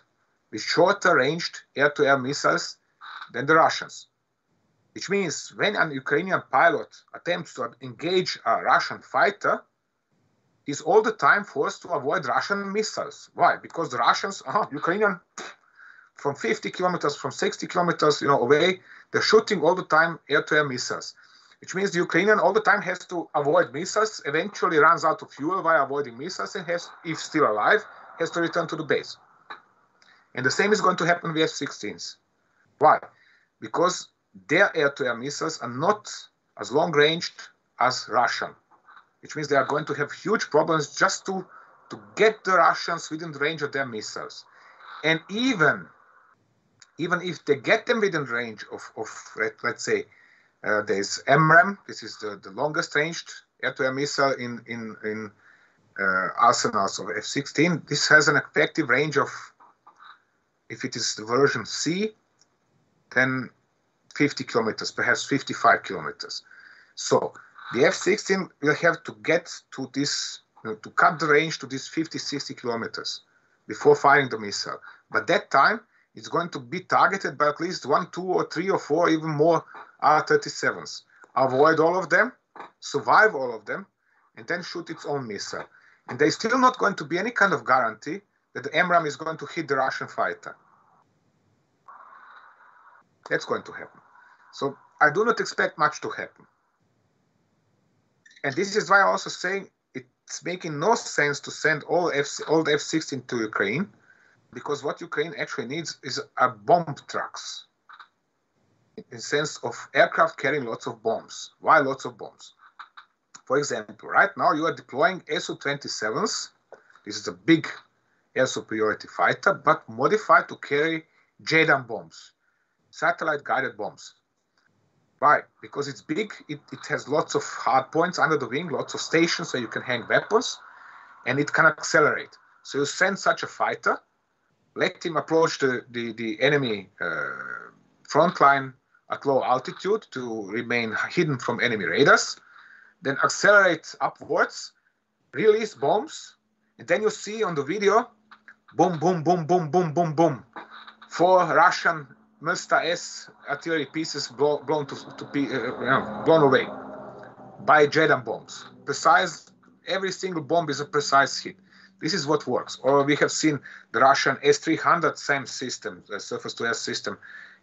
with shorter-ranged air-to-air missiles than the Russians. Which means when an Ukrainian pilot attempts to engage a Russian fighter, he's all the time forced to avoid Russian missiles. Why? Because the Russians, uh-huh, Ukrainian, from fifty kilometers, from sixty kilometers, you know, away, they're shooting all the time air-to-air missiles. Which means the Ukrainian all the time has to avoid missiles, eventually runs out of fuel while avoiding missiles and has, if still alive, has to return to the base. And the same is going to happen with F sixteens. Why? Because their air-to-air missiles are not as long-ranged as Russian, which means they are going to have huge problems just to, to get the Russians within the range of their missiles. And even, even if they get them within range of, of let's say, uh, there's M RAM, this is the, the longest-ranged air-to-air missile in, in, in uh, arsenals of F sixteen. This has an effective range of, if it is the version C, then fifty kilometers, perhaps fifty-five kilometers. So the F sixteen will have to get to this, you know, to cut the range to this fifty, sixty kilometers before firing the missile. But that time, it's going to be targeted by at least one, two, or three, or four, even more R thirty-sevens. Avoid all of them, survive all of them, and then shoot its own missile. And there's still not going to be any kind of guarantee that the M RAM is going to hit the Russian fighter. That's going to happen. So I do not expect much to happen. And this is why I also say it's making no sense to send all, F all the F sixteen to Ukraine, because what Ukraine actually needs is a bomb trucks, in the sense of aircraft carrying lots of bombs. Why lots of bombs? For example, right now you are deploying S U twenty-sevens. This is a big air superiority fighter, but modified to carry J DAM bombs, satellite-guided bombs. Why? Because it's big, it, it has lots of hard points under the wing, lots of stations where you can hang weapons, and it can accelerate. So you send such a fighter, let him approach the, the, the enemy uh, front line at low altitude to remain hidden from enemy radars, then accelerate upwards, release bombs, and then you see on the video, boom, boom, boom, boom, boom, boom, boom. Four Russian Mustaz artillery pieces blow, blown to, to be, uh, blown away by J DAM bombs. Precise every single bomb is a precise hit. This is what works. Or we have seen the Russian S three hundred, same system, the surface-to-air system,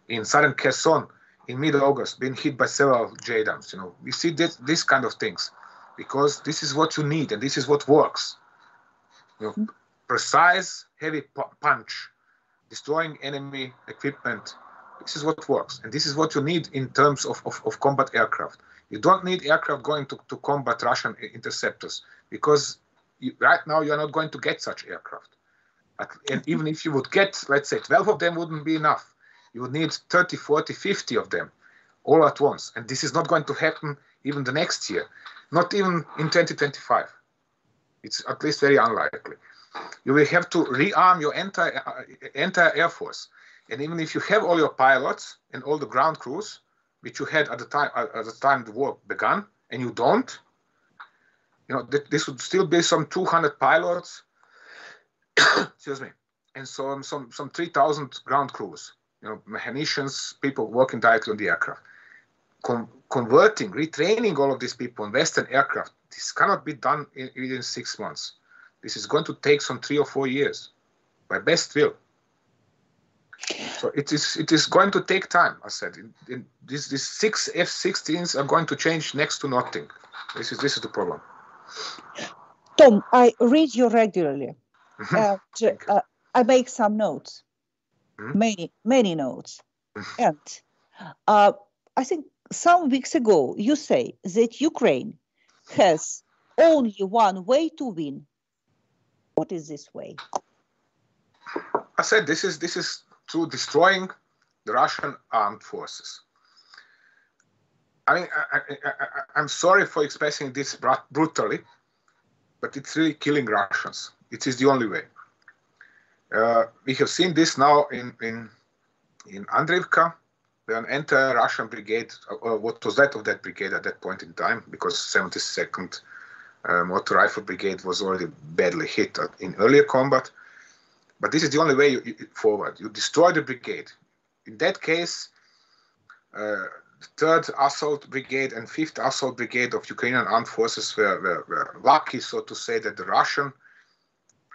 in southern Kherson in mid-August, being hit by several J DAMs. You know, we see this, this kind of things, because this is what you need and this is what works. You know, precise, heavy punch, destroying enemy equipment. This is what works, and this is what you need in terms of, of, of combat aircraft. You don't need aircraft going to, to combat Russian interceptors, because you, right now you are not going to get such aircraft. But, and even if you would get, let's say, twelve of them wouldn't be enough. You would need thirty, forty, fifty of them all at once. And this is not going to happen even the next year, not even in twenty twenty-five. It's at least very unlikely. You will have to rearm your entire, uh, entire Air Force. And even if you have all your pilots and all the ground crews, which you had at the time at the time the war began, and you don't, you know, th this would still be some two hundred pilots, excuse me, and some some some three thousand ground crews, you know, mechanicians, people working directly on the aircraft. Con converting, retraining all of these people on Western aircraft, this cannot be done in, within six months. This is going to take some three or four years, by best will. So it is, it is going to take time, I said. In, in this, these six F sixteens are going to change next to nothing. This is, this is the problem. Tom, I read you regularly. Mm-hmm. uh, to, uh, I make some notes, mm-hmm. many, many notes. Mm-hmm. And uh, I think some weeks ago you say that Ukraine has only one way to win. What is this way? I said this is, this is through destroying the Russian armed forces. I mean, I, I, I, I'm sorry for expressing this brutally, but it's really killing Russians. It is the only way. Uh, we have seen this now in, in, in Andriivka, where an entire Russian brigade, or what was that of that brigade at that point in time, because seventy-second uh, Motor Rifle Brigade was already badly hit in earlier combat. But this is the only way you, you, forward. You destroy the brigade. In that case, uh, the third Assault Brigade and fifth Assault Brigade of Ukrainian Armed Forces were, were, were lucky, so to say, that the Russian,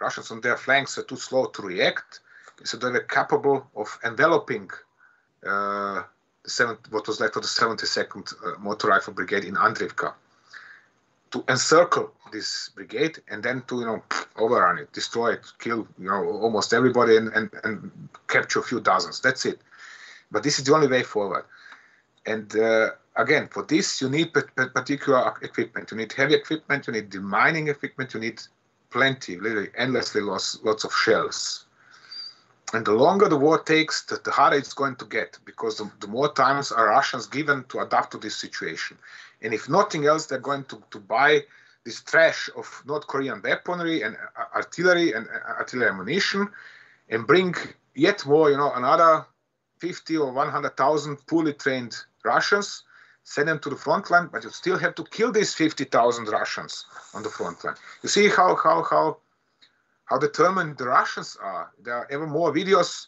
Russians on their flanks are too slow to react. So they were capable of enveloping uh, the seventh, what was left of the seventy-second uh, Motor Rifle Brigade in Andriivka, to encircle this brigade and then to, you know, overrun it, destroy it, kill, you know, almost everybody and, and, and capture a few dozens. That's it. But this is the only way forward. And uh, again, for this, you need particular equipment. You need heavy equipment, you need demining equipment, you need plenty, literally endlessly lots, lots of shells. And the longer the war takes, the, the harder it's going to get, because the, the more times are Russians given to adapt to this situation. And if nothing else, they're going to, to buy this trash of North Korean weaponry and uh, artillery and uh, artillery ammunition, and bring yet more, you know, another fifty or one hundred thousand poorly trained Russians, send them to the front line, but you still have to kill these fifty thousand Russians on the front line. You see how, how, how, how determined the Russians are. There are ever more videos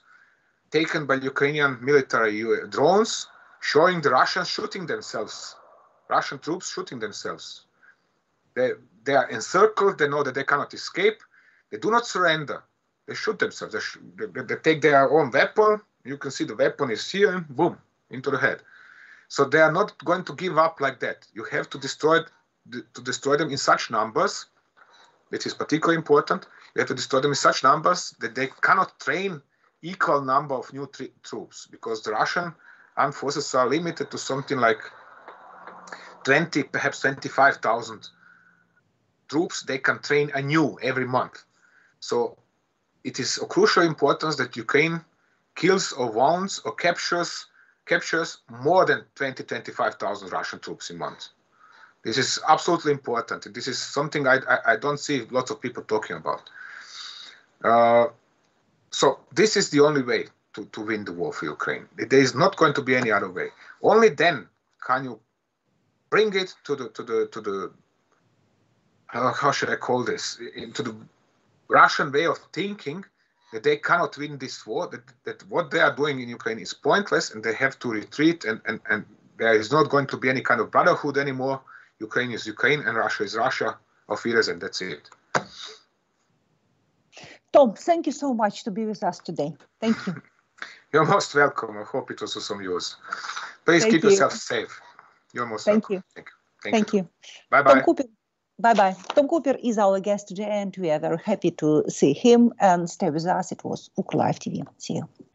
taken by Ukrainian military drones showing the Russians shooting themselves. Russian troops shooting themselves. They, they are encircled, they know that they cannot escape, they do not surrender, they shoot themselves, they, sh they, they take their own weapon, you can see the weapon is here, and boom, into the head. So they are not going to give up like that. You have to destroy, to destroy them in such numbers, which is particularly important, you have to destroy them in such numbers that they cannot train equal number of new troops, because the Russian armed forces are limited to something like twenty, perhaps twenty-five thousand troops they can train anew every month. So it is of crucial importance that Ukraine kills or wounds or captures captures more than twenty, twenty-five thousand Russian troops in a month. This is absolutely important. This is something I, I, I don't see lots of people talking about. Uh, so this is the only way to, to win the war for Ukraine. There is not going to be any other way. Only then can you bring it to the to the to the uh, how should I call this, into the Russian way of thinking that they cannot win this war, that that what they are doing in Ukraine is pointless and they have to retreat, and and and there is not going to be any kind of brotherhood anymore. Ukraine is Ukraine and Russia is Russia. Auf Wiedersehen, that's it. Tom, thank you so much to be with us today. Thank you. You're most welcome. I hope it was of some use. Please thank keep you. yourself safe. You're most thank welcome. You. Thank you. Thank, thank you. Bye-bye. Bye-bye. Tom Cooper is our guest today, and we are very happy to see him. And stay with us. It was UKRLIFE T V. See you.